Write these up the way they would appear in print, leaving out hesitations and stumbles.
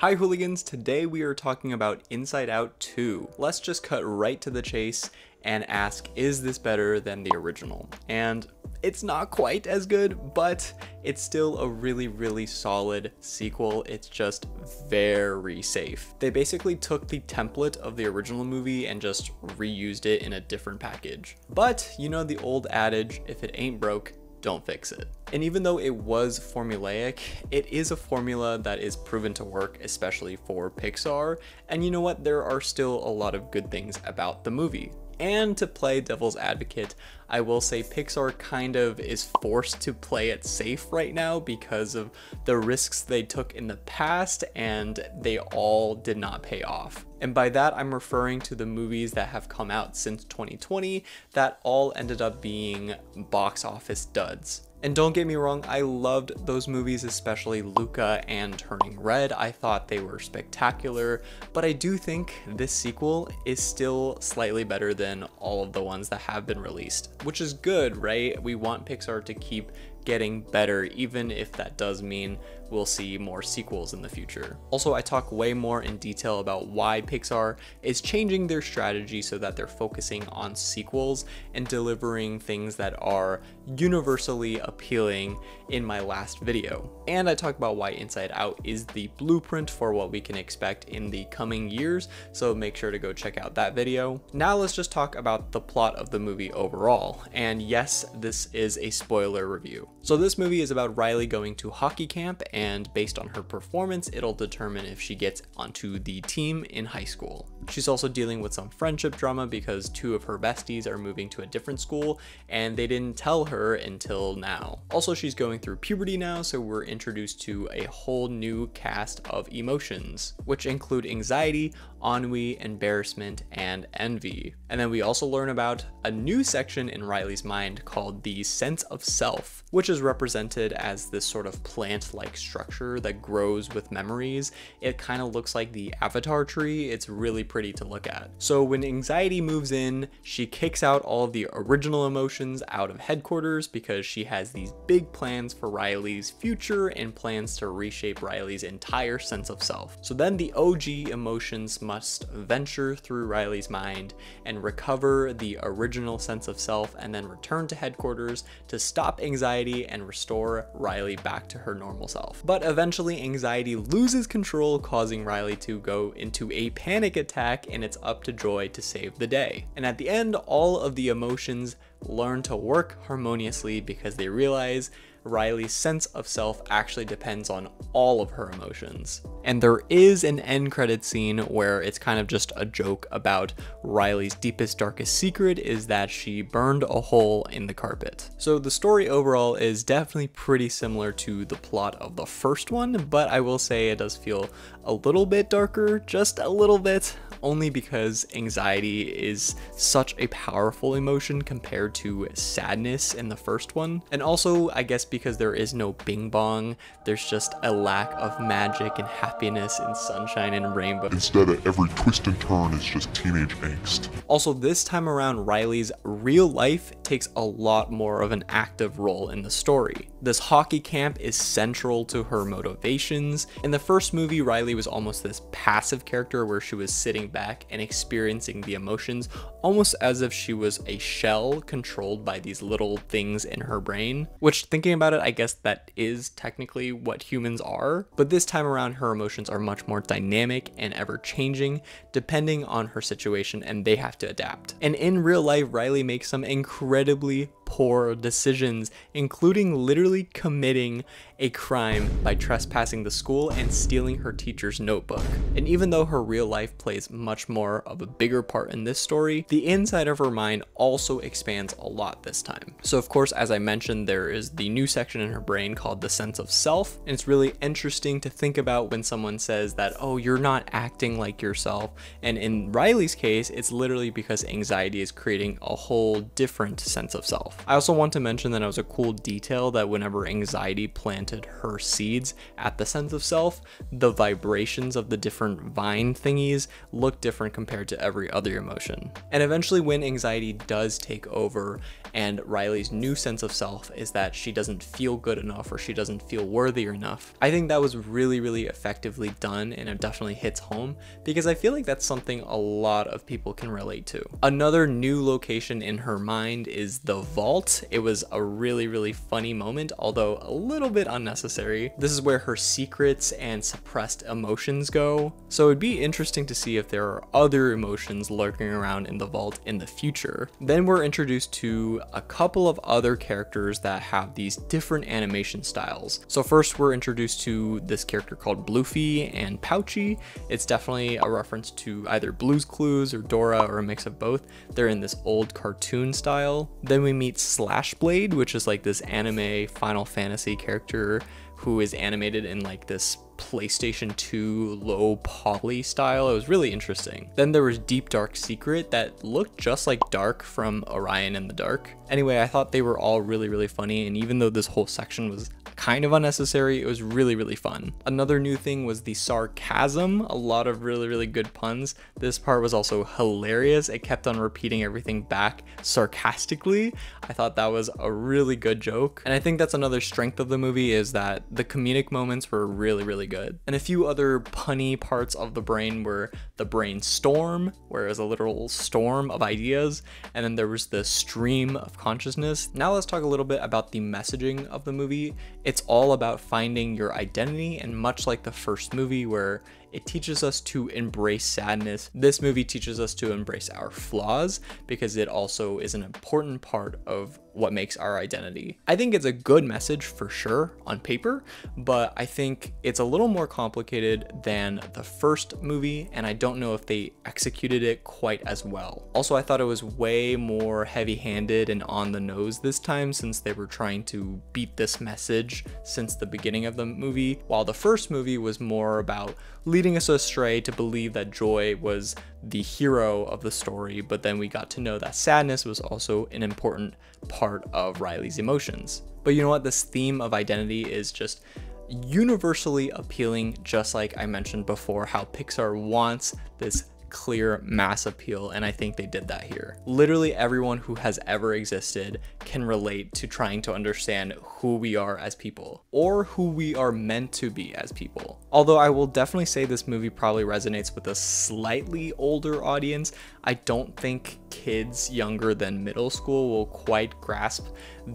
Hi hooligans, today we are talking about Inside Out 2. Let's just cut right to the chase and ask, is this better than the original? And it's not quite as good, but it's still a really, really solid sequel. It's just very safe. They basically took the template of the original movie and just reused it in a different package. But you know the old adage, if it ain't broke, don't fix it. And even though it was formulaic, it is a formula that is proven to work, especially for Pixar. And you know what? There are still a lot of good things about the movie. And to play devil's advocate, I will say Pixar kind of is forced to play it safe right now because of the risks they took in the past, and they all did not pay off. And by that, I'm referring to the movies that have come out since 2020 that all ended up being box office duds. And don't get me wrong, I loved those movies, especially Luca and Turning Red. I thought they were spectacular, but I do think this sequel is still slightly better than all of the ones that have been released, which is good, right? We want Pixar to keep getting better, even if that does mean we'll see more sequels in the future. Also, I talk way more in detail about why Pixar is changing their strategy so that they're focusing on sequels and delivering things that are universally appealing in my last video. And I talk about why Inside Out is the blueprint for what we can expect in the coming years, so make sure to go check out that video. Now let's just talk about the plot of the movie overall. And yes, this is a spoiler review. So this movie is about Riley going to hockey camp, and based on her performance, it'll determine if she gets onto the team in high school. She's also dealing with some friendship drama because two of her besties are moving to a different school and they didn't tell her until now. Also, she's going through puberty now, so we're introduced to a whole new cast of emotions, which include anxiety, ennui, embarrassment, and envy. And then we also learn about a new section in Riley's mind called the sense of self, which is represented as this sort of plant-like structure that grows with memories. It kind of looks like the Avatar tree. It's really pretty to look at. So when anxiety moves in, she kicks out all of the original emotions out of headquarters because she has these big plans for Riley's future and plans to reshape Riley's entire sense of self. So then the OG emotions must venture through Riley's mind and recover the original sense of self, and then return to headquarters to stop anxiety and restore Riley back to her normal self. But eventually anxiety loses control, causing Riley to go into a panic attack, and it's up to Joy to save the day. And at the end, all of the emotions learn to work harmoniously because they realize Riley's sense of self actually depends on all of her emotions. And there is an end credit scene where it's kind of just a joke about Riley's deepest, darkest secret is that she burned a hole in the carpet. So the story overall is definitely pretty similar to the plot of the first one, but I will say it does feel a little bit darker, just a little bit, only because anxiety is such a powerful emotion compared to sadness in the first one. And also, I guess because there is no bing bong, there's just a lack of magic and happiness and sunshine and rainbow. Instead of every twist and turn, it's just teenage angst. Also, this time around, Riley's real life takes a lot more of an active role in the story. This hockey camp is central to her motivations. In the first movie, Riley was almost this passive character where she was sitting back and experiencing the emotions, almost as if she was a shell controlled by these little things in her brain, which, thinking about it, I guess that is technically what humans are. But this time around, her emotions are much more dynamic and ever-changing depending on her situation, and they have to adapt. And in real life, Riley makes some incredibly poor decisions, including literally committing a crime by trespassing the school and stealing her teacher's notebook. And even though her real life plays much more of a bigger part in this story, the inside of her mind also expands a lot this time. So of course, as I mentioned, there is the new section in her brain called the sense of self. And it's really interesting to think about when someone says that, oh, you're not acting like yourself. And in Riley's case, it's literally because anxiety is creating a whole different sense of self. I also want to mention that it was a cool detail that whenever anxiety planted her seeds at the sense of self, the vibrations of the different vine thingies look different compared to every other emotion. And eventually when anxiety does take over and Riley's new sense of self is that she doesn't feel good enough or she doesn't feel worthy enough. I think that was really, really effectively done, and it definitely hits home because I feel like that's something a lot of people can relate to. Another new location in her mind is the vault. It was a really, really funny moment, although a little bit unnecessary. This is where her secrets and suppressed emotions go. So it'd be interesting to see if there are other emotions lurking around in the vault in the future. Then we're introduced to a couple of other characters that have these different animation styles. So first we're introduced to this character called Bluefy and Pouchy. It's definitely a reference to either Blue's Clues or Dora or a mix of both. They're in this old cartoon style. Then we meet Slashblade, which is like this anime Final Fantasy character who is animated in like this PlayStation 2 low poly style. It was really interesting. Then there was Deep Dark Secret that looked just like Dark from Orion in the Dark. Anyway, I thought they were all really, really funny. And even though this whole section was kind of unnecessary, it was really, really fun. Another new thing was the sarcasm. A lot of really, really good puns. This part was also hilarious. It kept on repeating everything back sarcastically. I thought that was a really good joke. And I think that's another strength of the movie, is that the comedic moments were really, really good. And a few other punny parts of the brain were the brainstorm, where it was a literal storm of ideas. And then there was the stream of consciousness. Now let's talk a little bit about the messaging of the movie. It's all about finding your identity, and much like the first movie where it teaches us to embrace sadness, this movie teaches us to embrace our flaws, because it also is an important part of what makes our identity. I think it's a good message for sure on paper, but I think it's a little more complicated than the first movie, and I don't know if they executed it quite as well. Also, I thought it was way more heavy-handed and on the nose this time, since they were trying to beat this message since the beginning of the movie, while the first movie was more about leading us astray to believe that Joy was the hero of the story, but then we got to know that sadness was also an important part of Riley's emotions. But you know what? This theme of identity is just universally appealing, just like I mentioned before, how Pixar wants this clear mass appeal, and I think they did that here. Literally everyone who has ever existed can relate to trying to understand who we are as people, or who we are meant to be as people. Although I will definitely say this movie probably resonates with a slightly older audience. I don't think kids younger than middle school will quite grasp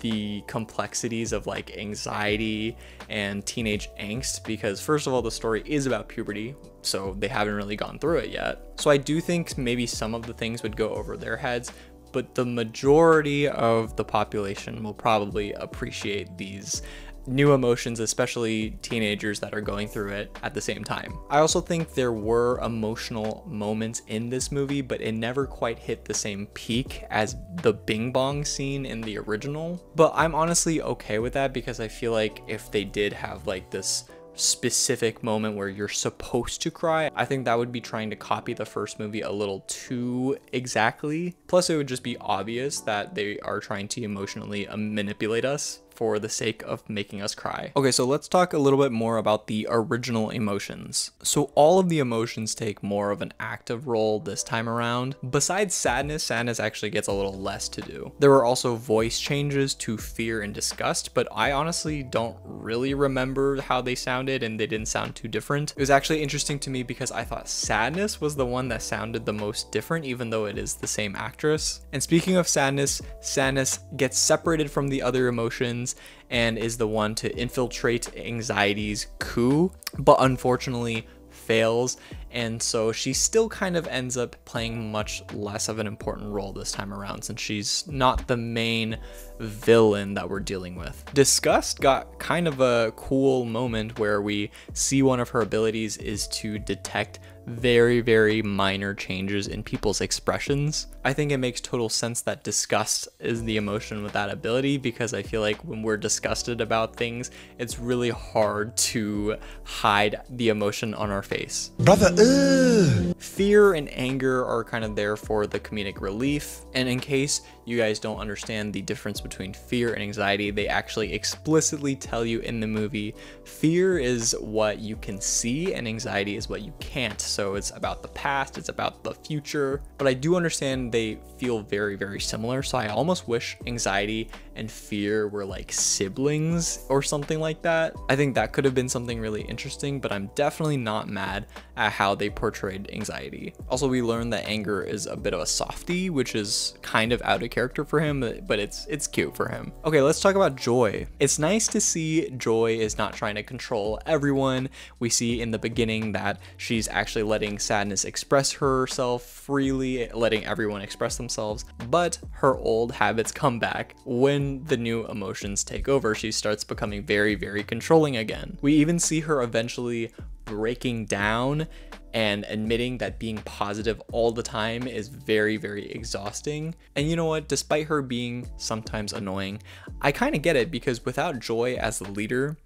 the complexities of like anxiety and teenage angst, because first of all, the story is about puberty, so they haven't really gone through it yet. So I do think maybe some of the things would go over their heads, but the majority of the population will probably appreciate these new emotions, especially teenagers that are going through it at the same time. I also think there were emotional moments in this movie, but it never quite hit the same peak as the Bing Bong scene in the original. But I'm honestly okay with that, because I feel like if they did have like this specific moment where you're supposed to cry, I think that would be trying to copy the first movie a little too exactly. Plus, it would just be obvious that they are trying to emotionally manipulate us for the sake of making us cry. Okay, so let's talk a little bit more about the original emotions. So all of the emotions take more of an active role this time around. Besides sadness, sadness actually gets a little less to do. There were also voice changes to fear and disgust, but I honestly don't really remember how they sounded, and they didn't sound too different. It was actually interesting to me because I thought sadness was the one that sounded the most different, even though it is the same actress. And speaking of sadness, sadness gets separated from the other emotions and is the one to infiltrate anxiety's coup, but unfortunately fails, and so she still kind of ends up playing much less of an important role this time around, since she's not the main villain that we're dealing with. Disgust got kind of a cool moment where we see one of her abilities is to detect very, very minor changes in people's expressions. I think it makes total sense that disgust is the emotion with that ability, because I feel like when we're disgusted about things, it's really hard to hide the emotion on our face. Brother, ugh. Fear and anger are kind of there for the comedic relief. And in case you guys don't understand the difference between fear and anxiety, they actually explicitly tell you in the movie, fear is what you can see and anxiety is what you can't. So it's about the past, it's about the future, but I do understand they feel very, very similar. So I almost wish Anxiety and Fear were like siblings or something like that. I think that could have been something really interesting, but I'm definitely not mad at how they portrayed Anxiety. Also, we learned that Anger is a bit of a softie, which is kind of out of character for him, but it's cute for him. Okay, let's talk about Joy. It's nice to see Joy is not trying to control everyone. We see in the beginning that she's actually letting Sadness express herself freely, letting everyone express themselves, but her old habits come back when the new emotions take over. She starts becoming very, very controlling again. We even see her eventually breaking down and admitting that being positive all the time is very, very exhausting. And you know what, despite her being sometimes annoying, I kind of get it, because without Joy as the leader,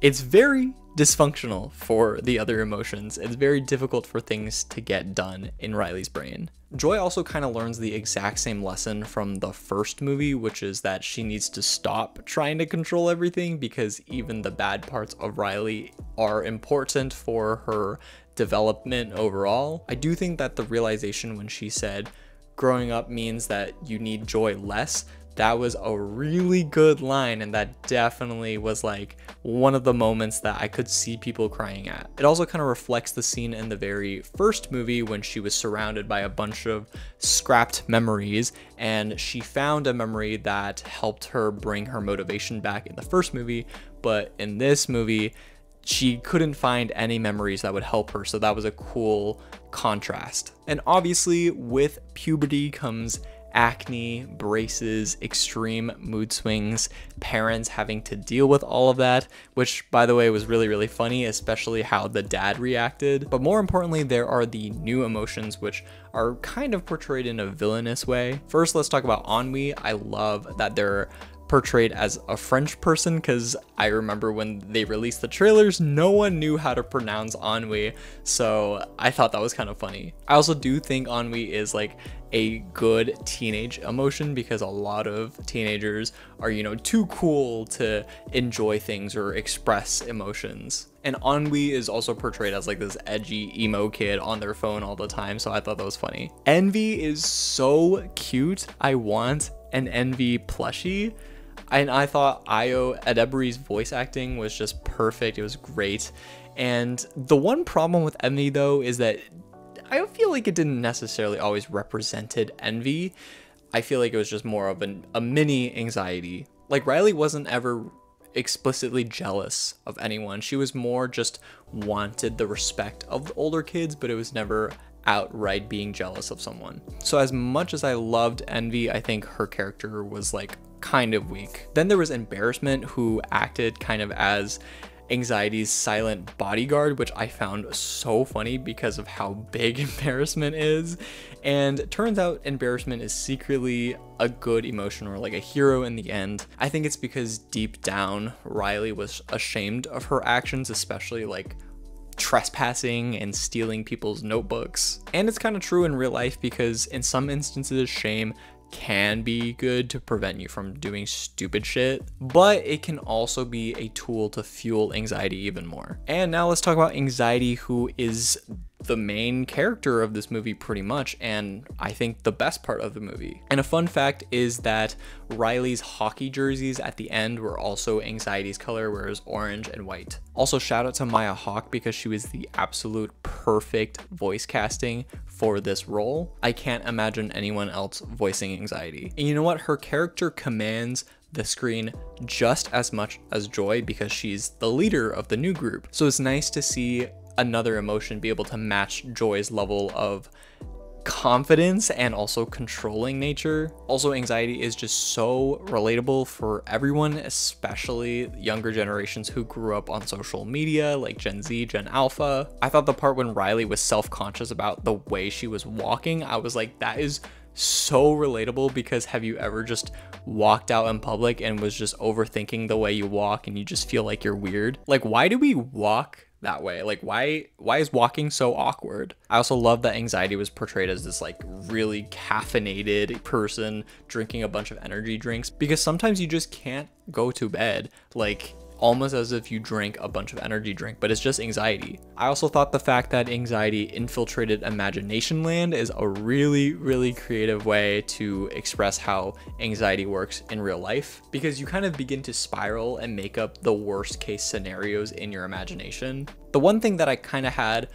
it's very dysfunctional for the other emotions. It's very difficult for things to get done in Riley's brain. Joy also kind of learns the exact same lesson from the first movie, which is that she needs to stop trying to control everything, because even the bad parts of Riley are important for her development overall. I do think that the realization when she said growing up means that you need Joy less, that was a really good line, and that definitely was like one of the moments that I could see people crying at. It also kind of reflects the scene in the very first movie when she was surrounded by a bunch of scrapped memories, and she found a memory that helped her bring her motivation back in the first movie, but in this movie she couldn't find any memories that would help her. So that was a cool contrast. And obviously with puberty comes acne, braces, extreme mood swings, parents having to deal with all of that, which by the way was really, really funny, especially how the dad reacted. But more importantly, there are the new emotions, which are kind of portrayed in a villainous way. First, let's talk about ennui. I love that they're portrayed as a French person, because I remember when they released the trailers, no one knew how to pronounce ennui, so I thought that was kind of funny. I also do think ennui is like a good teenage emotion, because a lot of teenagers are, you know, too cool to enjoy things or express emotions. And ennui is also portrayed as like this edgy emo kid on their phone all the time, so I thought that was funny. Envy is so cute. I want an Envy plushie. And I thought Ayo Edebiri's voice acting was just perfect. It was great. And the one problem with Envy though is that I feel like it didn't necessarily always represented envy. I feel like it was just more of a mini Anxiety. Like Riley wasn't ever explicitly jealous of anyone. She was more just wanted the respect of the older kids, but it was never outright being jealous of someone. So as much as I loved Envy, I think her character was like kind of weak. Then there was Embarrassment, who acted kind of as Anxiety's silent bodyguard, which I found so funny because of how big Embarrassment is. And turns out Embarrassment is secretly a good emotion, or like a hero in the end. I think it's because deep down Riley was ashamed of her actions, especially like trespassing and stealing people's notebooks. And it's kind of true in real life, because in some instances shame can be good to prevent you from doing stupid shit, but it can also be a tool to fuel anxiety even more. And now let's talk about Anxiety, who is the main character of this movie pretty much, and I think the best part of the movie. And a fun fact is that Riley's hockey jerseys at the end were also Anxiety's color, whereas orange and white. Also shout out to Maya Hawke, because she was the absolute perfect voice casting for this role. I can't imagine anyone else voicing Anxiety. And you know what, her character commands the screen just as much as Joy, because she's the leader of the new group. So it's nice to see another emotion be able to match Joy's level of confidence and also controlling nature. Also, Anxiety is just so relatable for everyone, especially younger generations who grew up on social media like Gen Z, Gen Alpha. I thought the part when Riley was self-conscious about the way she was walking, I was like, that is so relatable, because have you ever just walked out in public and was just overthinking the way you walk and you just feel like you're weird? Like, why do we walk that way? Like why is walking so awkward? I also love that Anxiety was portrayed as this like really caffeinated person drinking a bunch of energy drinks, because sometimes you just can't go to bed. Like almost as if you drank a bunch of energy drink, but it's just anxiety. I also thought the fact that anxiety infiltrated imagination land is a really creative way to express how anxiety works in real life, because you kind of begin to spiral and make up the worst case scenarios in your imagination. The one thing that I kind of had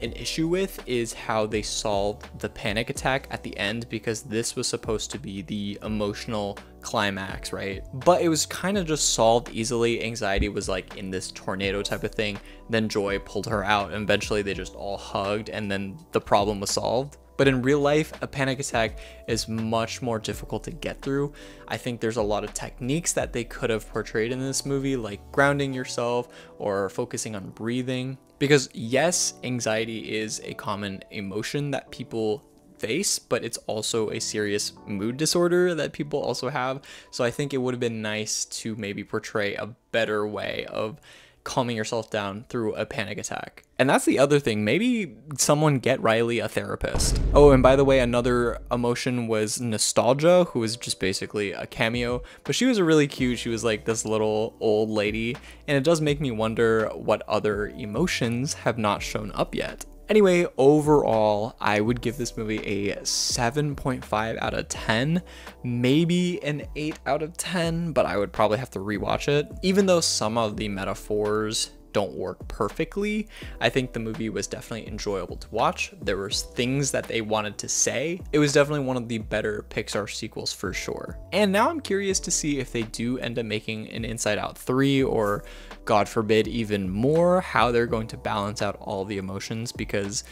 an issue with is how they solved the panic attack at the end, because this was supposed to be the emotional climax, right? But it was kind of just solved easily. Anxiety was like in this tornado type of thing, then Joy pulled her out, and eventually they just all hugged, and then the problem was solved. But in real life, a panic attack is much more difficult to get through. I think there's a lot of techniques that they could have portrayed in this movie, like grounding yourself or focusing on breathing. Because yes, anxiety is a common emotion that people face, but it's also a serious mood disorder that people also have. So I think it would have been nice to maybe portray a better way of calming yourself down through a panic attack. And that's the other thing, maybe someone get Riley a therapist. Oh, and by the way, another emotion was Nostalgia, who was just basically a cameo, but she was really cute. She was like this little old lady, and it does make me wonder what other emotions have not shown up yet. Anyway, overall, I would give this movie a 7.5 out of 10, maybe an 8 out of 10, but I would probably have to rewatch it. Even though some of the metaphors don't work perfectly, I think the movie was definitely enjoyable to watch. There were things that they wanted to say. It was definitely one of the better Pixar sequels for sure. And now I'm curious to see if they do end up making an Inside Out 3, or God forbid even more, how they're going to balance out all the emotions, because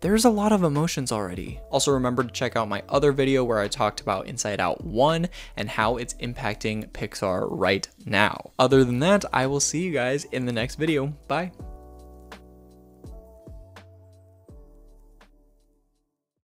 there's a lot of emotions already. Also, remember to check out my other video where I talked about Inside Out 1 and how it's impacting Pixar right now. Other than that, I will see you guys in the next video. Bye.